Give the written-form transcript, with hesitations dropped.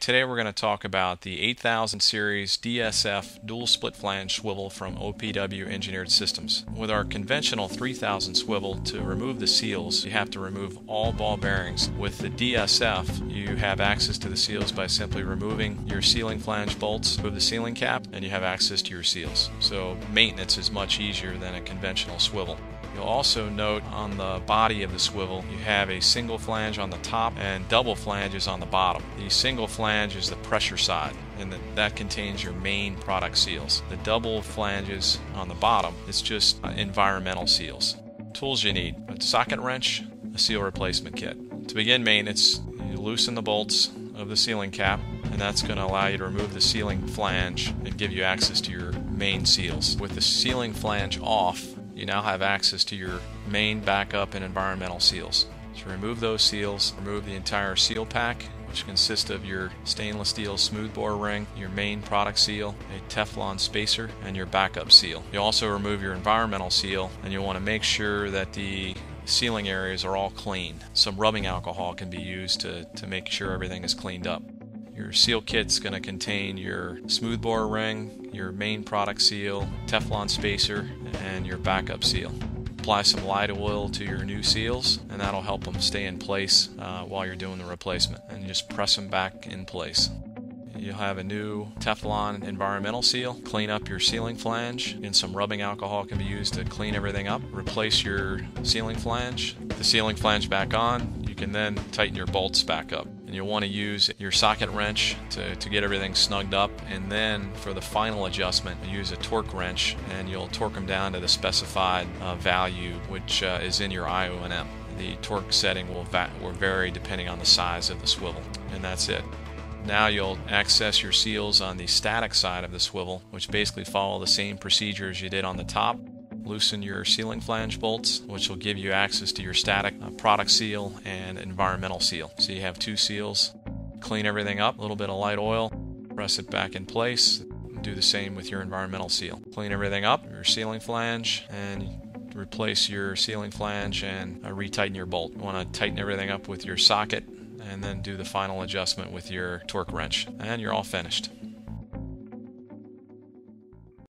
Today we're going to talk about the 8000 Series DSF Dual Split-Flange Swivel from OPW Engineered Systems. With our conventional 3000 swivel, to remove the seals, you have to remove all ball bearings. With the DSF, you have access to the seals by simply removing your sealing flange bolts, move the sealing cap, and you have access to your seals. So maintenance is much easier than a conventional swivel. You'll also note on the body of the swivel you have a single flange on the top and double flanges on the bottom. The single flange is the pressure side, and that contains your main product seals. The double flanges on the bottom is just environmental seals. Tools you need: a socket wrench, a seal replacement kit. To begin maintenance, you loosen the bolts of the sealing cap, and that's going to allow you to remove the sealing flange and give you access to your main seals. With the sealing flange off, you now have access to your main, backup, and environmental seals. To remove those seals, remove the entire seal pack, which consists of your stainless steel smoothbore ring, your main product seal, a Teflon spacer, and your backup seal. You also remove your environmental seal, and you'll want to make sure that the sealing areas are all clean. Some rubbing alcohol can be used to make sure everything is cleaned up. Your seal kit's going to contain your smoothbore ring, your main product seal, Teflon spacer, and your backup seal. Apply some Lide Oil to your new seals, and that'll help them stay in place while you're doing the replacement. And you just press them back in place. You'll have a new Teflon environmental seal. Clean up your sealing flange, and some rubbing alcohol can be used to clean everything up. Replace your sealing flange. Put the sealing flange back on. You can then tighten your bolts back up. And you'll want to use your socket wrench to get everything snugged up, and then for the final adjustment use a torque wrench, and you'll torque them down to the specified value, which is in your IOM. The torque setting will vary depending on the size of the swivel, and that's it. Now you'll access your seals on the static side of the swivel, which basically follow the same procedure as you did on the top. Loosen your sealing flange bolts, which will give you access to your static product seal and environmental seal. So you have two seals. Clean everything up, a little bit of Lide Oil, press it back in place. Do the same with your environmental seal. Clean everything up, your sealing flange, and replace your sealing flange and retighten your bolt. You want to tighten everything up with your socket, and then do the final adjustment with your torque wrench. And you're all finished.